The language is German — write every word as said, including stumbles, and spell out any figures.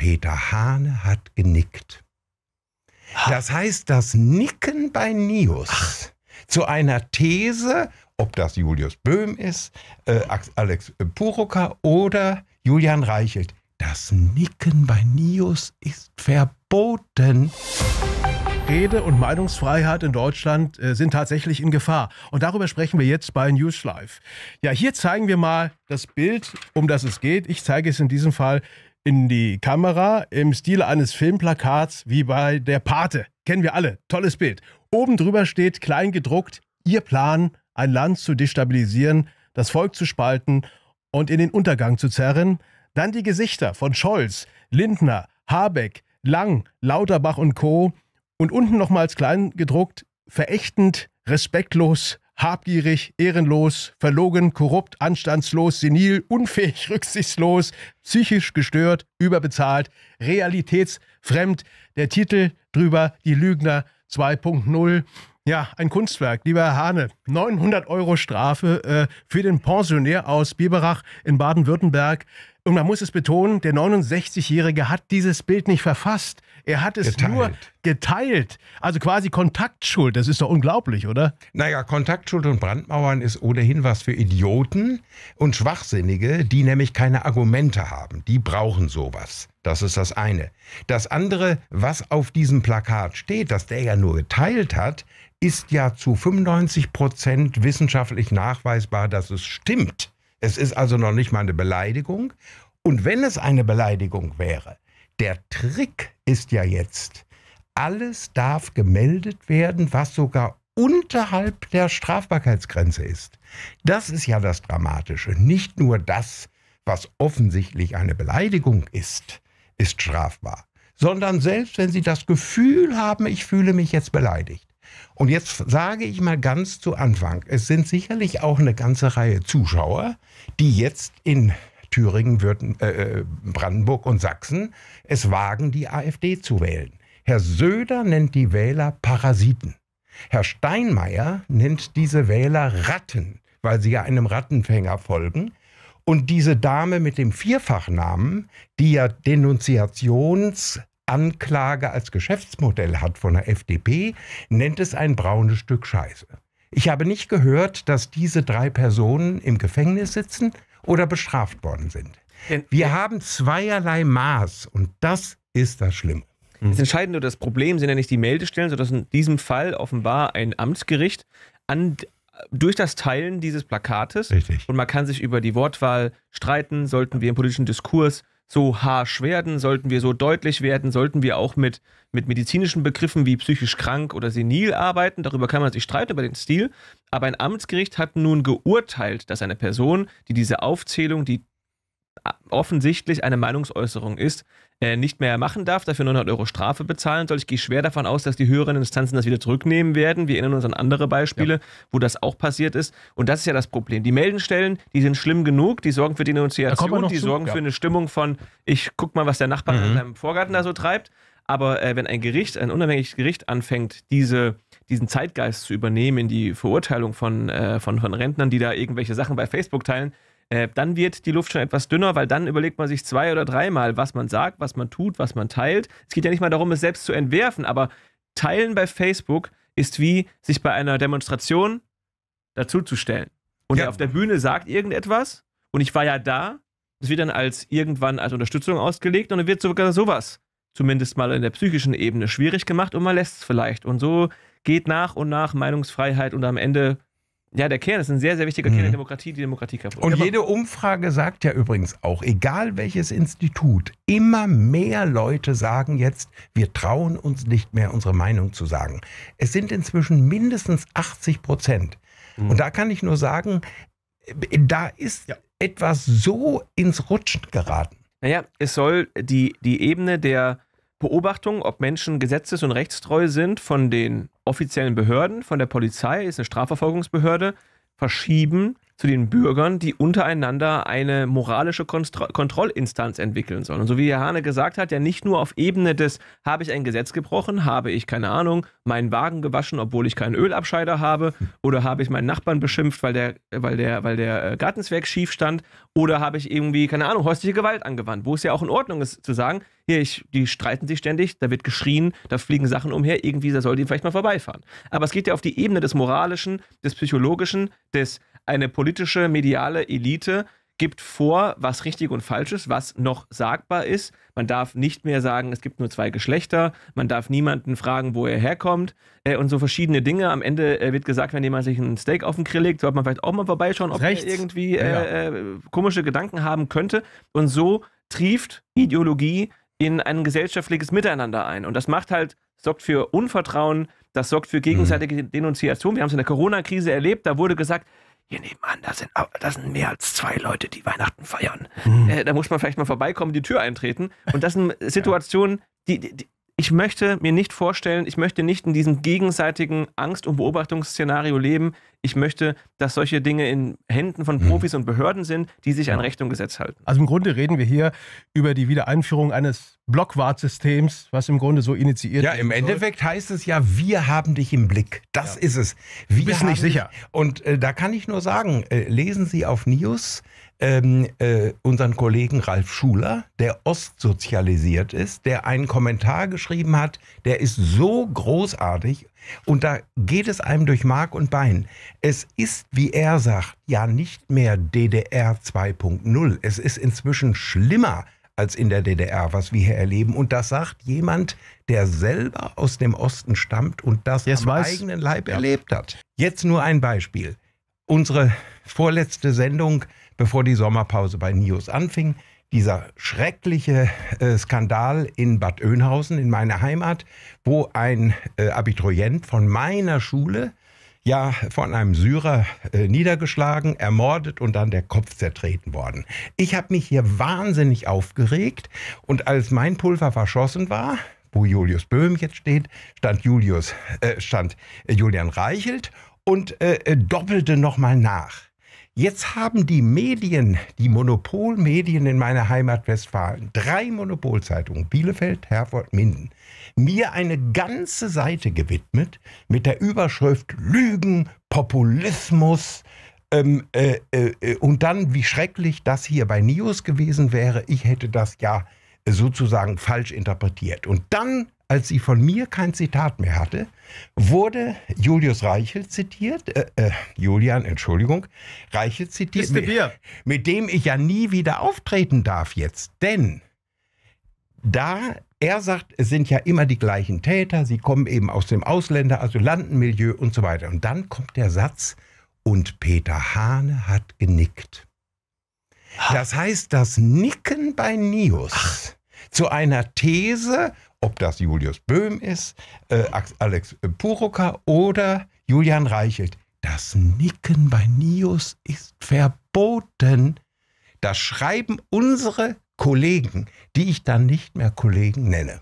Peter Hahne hat genickt. Das heißt, das Nicken bei Nius Ach. zu einer These, ob das Julius Böhm ist, äh, Alex Puroka oder Julian Reichelt, das Nicken bei Nius ist verboten. Rede- und Meinungsfreiheit in Deutschland äh, sind tatsächlich in Gefahr. Und darüber sprechen wir jetzt bei News Live. Ja, hier zeigen wir mal das Bild, um das es geht. Ich zeige es in diesem Fall in die Kamera im Stil eines Filmplakats wie bei der Pate. Kennen wir alle. Tolles Bild. Oben drüber steht klein gedruckt: Ihr Plan, ein Land zu destabilisieren, das Volk zu spalten und in den Untergang zu zerren. Dann die Gesichter von Scholz, Lindner, Habeck, Lang, Lauterbach und Co. Und unten nochmals klein gedruckt: verächtend, respektlos, habgierig, ehrenlos, verlogen, korrupt, anstandslos, senil, unfähig, rücksichtslos, psychisch gestört, überbezahlt, realitätsfremd. Der Titel drüber: Die Lügner zwei punkt null. Ja, ein Kunstwerk. Lieber Herr Hahne, neunhundert Euro Strafe äh, für den Pensionär aus Biberach in Baden-Württemberg. Und man muss es betonen, der neunundsechzigjährige hat dieses Bild nicht verfasst. Er hat es geteilt. nur geteilt. Also quasi Kontaktschuld. Das ist doch unglaublich, oder? Naja, Kontaktschuld und Brandmauern ist ohnehin was für Idioten und Schwachsinnige, die nämlich keine Argumente haben. Die brauchen sowas. Das ist das eine. Das andere, was auf diesem Plakat steht, das der ja nur geteilt hat, ist ja zu fünfundneunzig Prozent wissenschaftlich nachweisbar, dass es stimmt. Es ist also noch nicht mal eine Beleidigung. Und wenn es eine Beleidigung wäre, der Trick ist ja jetzt, alles darf gemeldet werden, was sogar unterhalb der Strafbarkeitsgrenze ist. Das ist ja das Dramatische. Nicht nur das, was offensichtlich eine Beleidigung ist, ist strafbar, sondern selbst wenn Sie das Gefühl haben, ich fühle mich jetzt beleidigt. Und jetzt sage ich mal ganz zu Anfang, es sind sicherlich auch eine ganze Reihe Zuschauer, die jetzt in Thüringen, Würden, äh, Brandenburg und Sachsen es wagen, die AfD zu wählen. Herr Söder nennt die Wähler Parasiten. Herr Steinmeier nennt diese Wähler Ratten, weil sie ja einem Rattenfänger folgen. Und diese Dame mit dem Vierfachnamen, die ja Denunziations- Anklage als Geschäftsmodell hat von der F D P, nennt es ein braunes Stück Scheiße. Ich habe nicht gehört, dass diese drei Personen im Gefängnis sitzen oder bestraft worden sind. Wir haben zweierlei Maß und das ist das Schlimme. Das Entscheidende, das Problem sind ja nicht die Meldestellen, sondern in diesem Fall offenbar ein Amtsgericht an durch das Teilen dieses Plakates. Richtig. Und man kann sich über die Wortwahl streiten, sollten wir im politischen Diskurs so harsch werden, sollten wir so deutlich werden, sollten wir auch mit, mit medizinischen Begriffen wie psychisch krank oder senil arbeiten. Darüber kann man sich streiten, über den Stil. Aber ein Amtsgericht hat nun geurteilt, dass eine Person, die diese Aufzählung, die offensichtlich eine Meinungsäußerung ist, äh, nicht mehr machen darf, dafür neunhundert Euro Strafe bezahlen soll. Ich gehe schwer davon aus, dass die höheren Instanzen das wieder zurücknehmen werden. Wir erinnern uns an andere Beispiele, ja, wo das auch passiert ist. Und das ist ja das Problem. Die Meldenstellen, die sind schlimm genug, die sorgen für Denunziation, die zu. sorgen ja. für eine Stimmung von, ich guck mal, was der Nachbar mhm. in seinem Vorgarten da so treibt. Aber äh, wenn ein Gericht, ein unabhängiges Gericht anfängt, diese, diesen Zeitgeist zu übernehmen in die Verurteilung von, äh, von, von Rentnern, die da irgendwelche Sachen bei Facebook teilen, dann wird die Luft schon etwas dünner, weil dann überlegt man sich zwei- oder dreimal, was man sagt, was man tut, was man teilt. Es geht ja nicht mal darum, es selbst zu entwerfen, aber teilen bei Facebook ist wie, sich bei einer Demonstration dazuzustellen. Und ja, der auf der Bühne sagt irgendetwas und ich war ja da, das wird dann als irgendwann als Unterstützung ausgelegt und dann wird sogar sowas zumindest mal in der psychischen Ebene schwierig gemacht und man lässt es vielleicht. Und so geht nach und nach Meinungsfreiheit und am Ende... Ja, der Kern ist ein sehr, sehr wichtiger mhm. Kern der Demokratie, die Demokratie kaputt. Und jede Umfrage sagt ja übrigens auch, egal welches Institut, immer mehr Leute sagen jetzt, wir trauen uns nicht mehr, unsere Meinung zu sagen. Es sind inzwischen mindestens achtzig Prozent. Mhm. Und da kann ich nur sagen, da ist ja etwas so ins Rutschen geraten. Naja, es soll die, die Ebene der Beobachtung, ob Menschen gesetzes- und rechtstreu sind, von den offiziellen Behörden, von der Polizei, ist eine Strafverfolgungsbehörde, verschieben zu den Bürgern, die untereinander eine moralische Kontro- Kontrollinstanz entwickeln sollen. Und so wie Herr Hahne gesagt hat, ja nicht nur auf Ebene des, habe ich ein Gesetz gebrochen, habe ich, keine Ahnung, meinen Wagen gewaschen, obwohl ich keinen Ölabscheider habe, oder habe ich meinen Nachbarn beschimpft, weil der, weil der, weil der Gartenzwerg schief stand, oder habe ich irgendwie, keine Ahnung, häusliche Gewalt angewandt, wo es ja auch in Ordnung ist zu sagen, hier, ich, die streiten sich ständig, da wird geschrien, da fliegen Sachen umher, irgendwie, da soll die vielleicht mal vorbeifahren. Aber es geht ja auf die Ebene des Moralischen, des Psychologischen, des eine politische, mediale Elite gibt vor, was richtig und falsch ist, was noch sagbar ist. Man darf nicht mehr sagen, es gibt nur zwei Geschlechter, man darf niemanden fragen, wo er herkommt äh, und so verschiedene Dinge. Am Ende äh, wird gesagt, wenn jemand sich ein Steak auf den Grill legt, sollte man vielleicht auch mal vorbeischauen, ob Rechts. er irgendwie äh, äh, komische Gedanken haben könnte. Und so trieft Ideologie in ein gesellschaftliches Miteinander ein. Und das macht halt, sorgt für Unvertrauen, das sorgt für gegenseitige mhm. Denunziation. Wir haben es in der Corona-Krise erlebt, da wurde gesagt, hier nebenan, da sind, das sind mehr als zwei Leute, die Weihnachten feiern. Mhm. Äh, da muss man vielleicht mal vorbeikommen, die Tür eintreten. Und das sind Situationen, die, die, die ich möchte mir nicht vorstellen, ich möchte nicht in diesem gegenseitigen Angst- und Beobachtungsszenario leben. Ich möchte, dass solche Dinge in Händen von Profis mhm. und Behörden sind, die sich ja. an Recht und Gesetz halten. Also im Grunde reden wir hier über die Wiedereinführung eines Blockwartsystems, was im Grunde so initiiert wird. Ja, im Endeffekt heißt es ja, wir haben dich im Blick. Das ja. ist es. Wir du bist nicht sicher. Dich. Und äh, da kann ich nur sagen, äh, lesen Sie auf Nius ähm, äh, unseren Kollegen Ralf Schuler, der ostsozialisiert ist, der einen Kommentar geschrieben hat, der ist so großartig. Und da geht es einem durch Mark und Bein. Es ist, wie er sagt, ja nicht mehr D D R zwei Punkt null. Es ist inzwischen schlimmer als in der D D R, was wir hier erleben. Und das sagt jemand, der selber aus dem Osten stammt und das am eigenen Leib erlebt hat. Jetzt nur ein Beispiel. Unsere vorletzte Sendung, bevor die Sommerpause bei Nius anfing, dieser schreckliche äh, Skandal in Bad Oeynhausen, in meiner Heimat, wo ein äh, Abiturient von meiner Schule ja von einem Syrer äh, niedergeschlagen, ermordet und dann der Kopf zertreten worden. Ich habe mich hier wahnsinnig aufgeregt und als mein Pulver verschossen war, wo Julius Böhm jetzt steht, stand, Julius, äh, stand Julian Reichelt und äh, doppelte nochmal nach. Jetzt haben die Medien, die Monopolmedien in meiner Heimat Westfalen, drei Monopolzeitungen, Bielefeld, Herford, Minden, mir eine ganze Seite gewidmet mit der Überschrift Lügen, Populismus ähm, äh, äh, und dann, wie schrecklich das hier bei Nius gewesen wäre, ich hätte das ja sozusagen falsch interpretiert. Und dann, als sie von mir kein Zitat mehr hatte, wurde Julius Reichelt zitiert, äh, äh, Julian, Entschuldigung, Reichelt zitiert, mit, mit dem ich ja nie wieder auftreten darf jetzt. Denn da, er sagt, es sind ja immer die gleichen Täter, sie kommen eben aus dem Ausländer-Asylantenmilieu und so weiter. Und dann kommt der Satz, und Peter Hahne hat genickt. Ach. Das heißt, das Nicken bei Nius Ach. zu einer These, ob das Julius Böhm ist, äh, Alex Puroka oder Julian Reichelt. Das Nicken bei Nius ist verboten. Das schreiben unsere Kollegen, die ich dann nicht mehr Kollegen nenne.